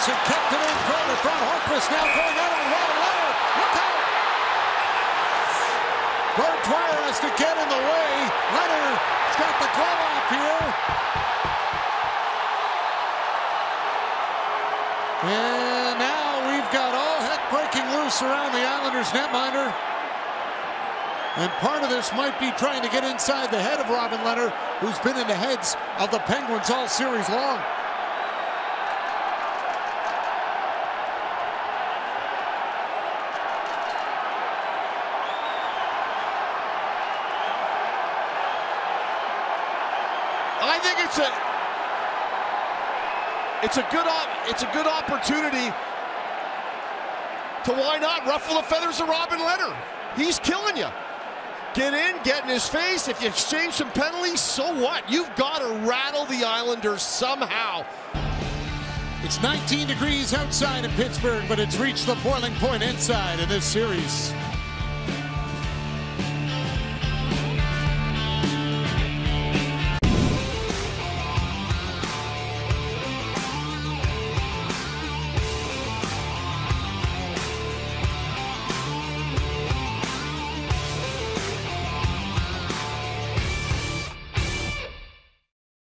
Anderson kicked it in front in front. Hornqvist now going out on Robin Lehner. Look out! Bert Dwyer has to get in the way. Lehner's got the glove off here. And now we've got all heck breaking loose around the Islanders netminder. And part of this might be trying to get inside the head of Robin Lehner, who's been in the heads of the Penguins all series long. I think it's a good opportunity to, why not, ruffle the feathers of Robin Lehner. He's killing you. Get in, get in his face. If you exchange some penalties, so what? You've got to rattle the Islanders somehow. It's 19 degrees outside of Pittsburgh, but it's reached the boiling point inside in this series.